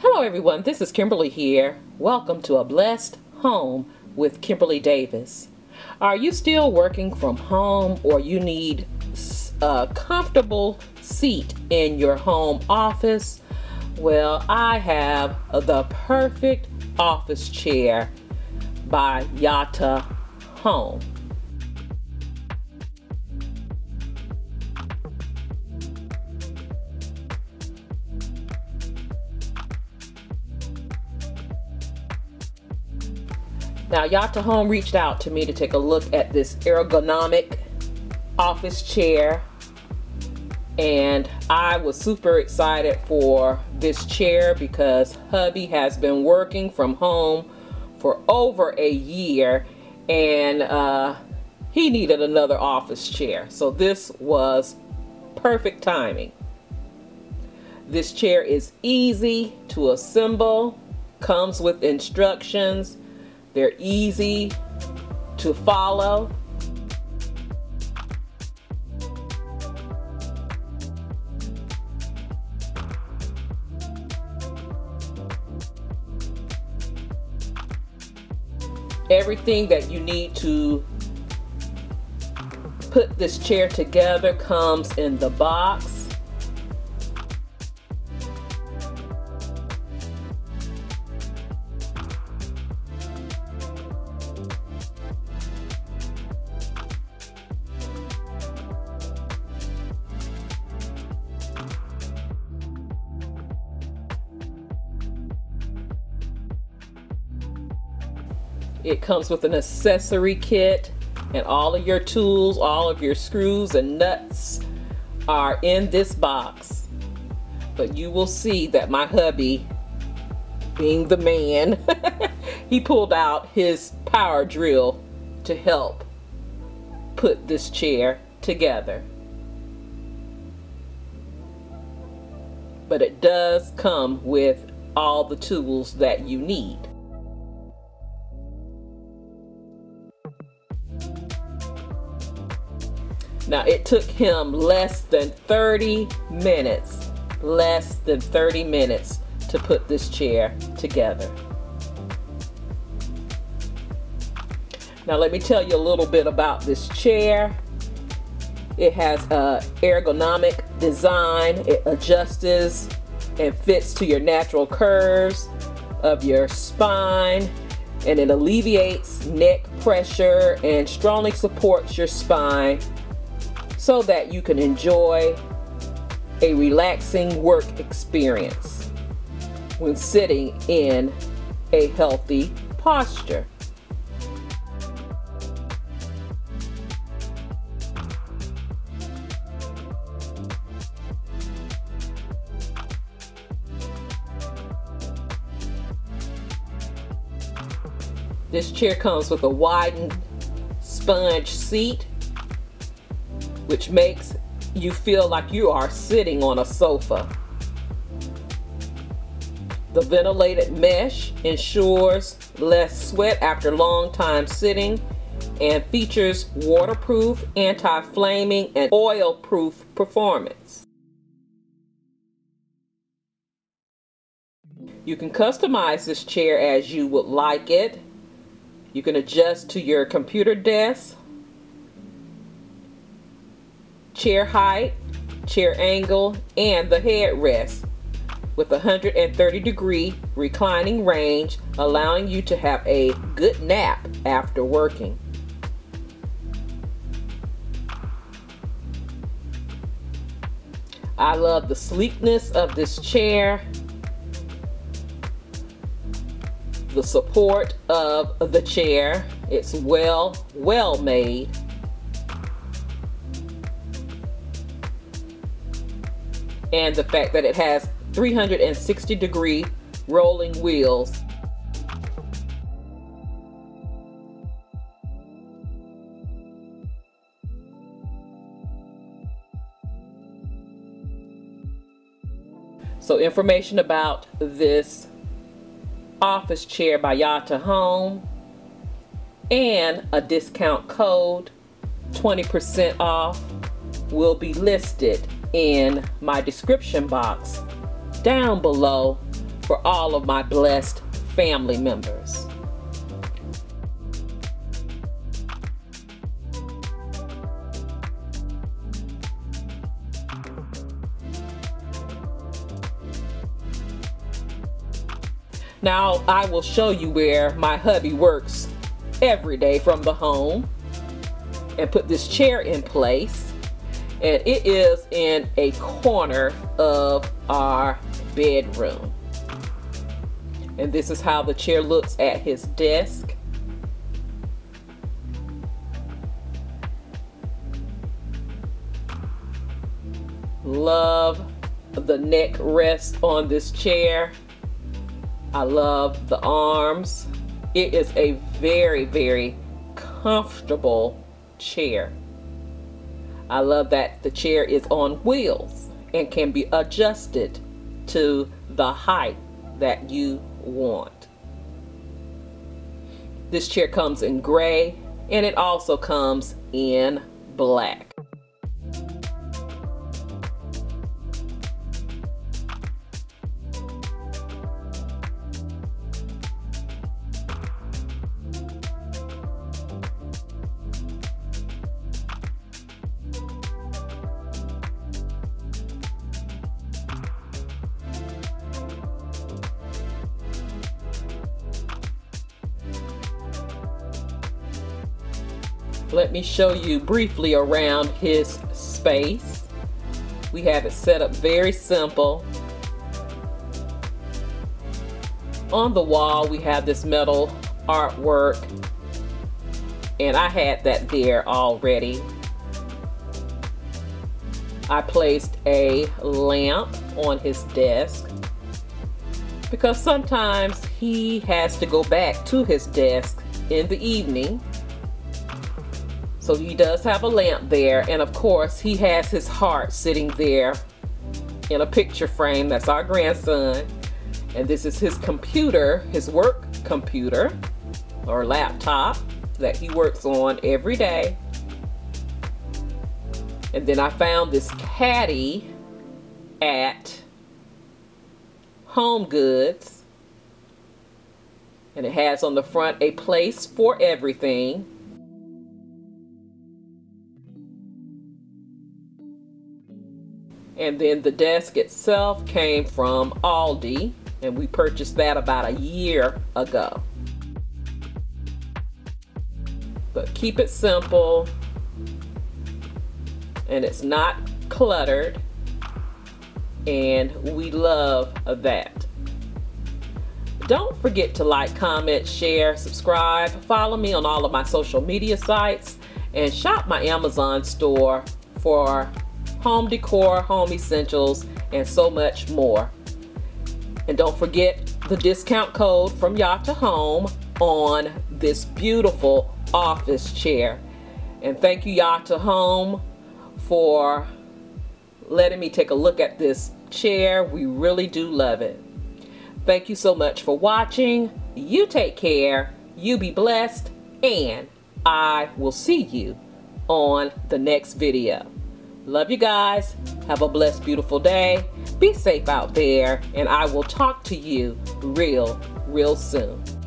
Hello everyone, this is Kimberly here. Welcome to A Blessed Home with Kimberly Davis. Are you still working from home, or you need a comfortable seat in your home office? Well, I have the perfect office chair by YitaHome. Now, YitaHome reached out to me to take a look at this ergonomic office chair, and I was super excited for this chair because hubby has been working from home for over a year, and he needed another office chair, so this was perfect timing. This chair is easy to assemble, comes with instructions. They're easy to follow. Everything that you need to put this chair together comes in the box. It comes with an accessory kit, and all of your tools, all of your screws and nuts are in this box. But you will see that my hubby, being the man, he pulled out his power drill to help put this chair together. But it does come with all the tools that you need. Now, it took him less than 30 minutes to put this chair together. Now, let me tell you a little bit about this chair. It has an ergonomic design. It adjusts and fits to your natural curves of your spine, and it alleviates neck pressure and strongly supports your spine, so that you can enjoy a relaxing work experience when sitting in a healthy posture. This chair comes with a widened sponge seat, which makes you feel like you are sitting on a sofa. The ventilated mesh ensures less sweat after long time sitting, and features waterproof, anti-flaming, and oil-proof performance. You can customize this chair as you would like it. You can adjust to your computer desk, chair height, chair angle, and the headrest, with 130-degree reclining range, allowing you to have a good nap after working. I love the sleekness of this chair, the support of the chair. It's well made. And the fact that it has 360-degree rolling wheels. So, information about this office chair by YitaHome, and a discount code, 20% off, will be listed in my description box down below for all of my blessed family members. Now I will show you where my hubby works every day from the home, and put this chair in place, and it is in a corner of our bedroom. And this is how the chair looks at his desk. Love the neck rest on this chair. I love the arms. It is a very, very comfortable chair. I love that the chair is on wheels and can be adjusted to the height that you want. This chair comes in gray, and it also comes in black. Let me show you briefly around his space. We have it set up very simple. On the wall, we have this metal artwork, and I had that there already. I placed a lamp on his desk because sometimes he has to go back to his desk in the evening. So he does have a lamp there, and of course he has his heart sitting there in a picture frame. That's our grandson, and this is his computer, his work computer or laptop that he works on every day. And then I found this caddy at Home Goods, and it has on the front a place for everything. And then the desk itself came from Aldi, and we purchased that about a year ago. But keep it simple, and it's not cluttered, and we love that. Don't forget to like, comment, share, subscribe, follow me on all of my social media sites, and shop my Amazon store for home decor, home essentials, and so much more. And don't forget the discount code from YitaHome on this beautiful office chair. And thank you, YitaHome, for letting me take a look at this chair. We really do love it. Thank you so much for watching. You take care, you be blessed, and I will see you on the next video. Love you guys. Have a blessed, beautiful day. Be safe out there, and I will talk to you real soon.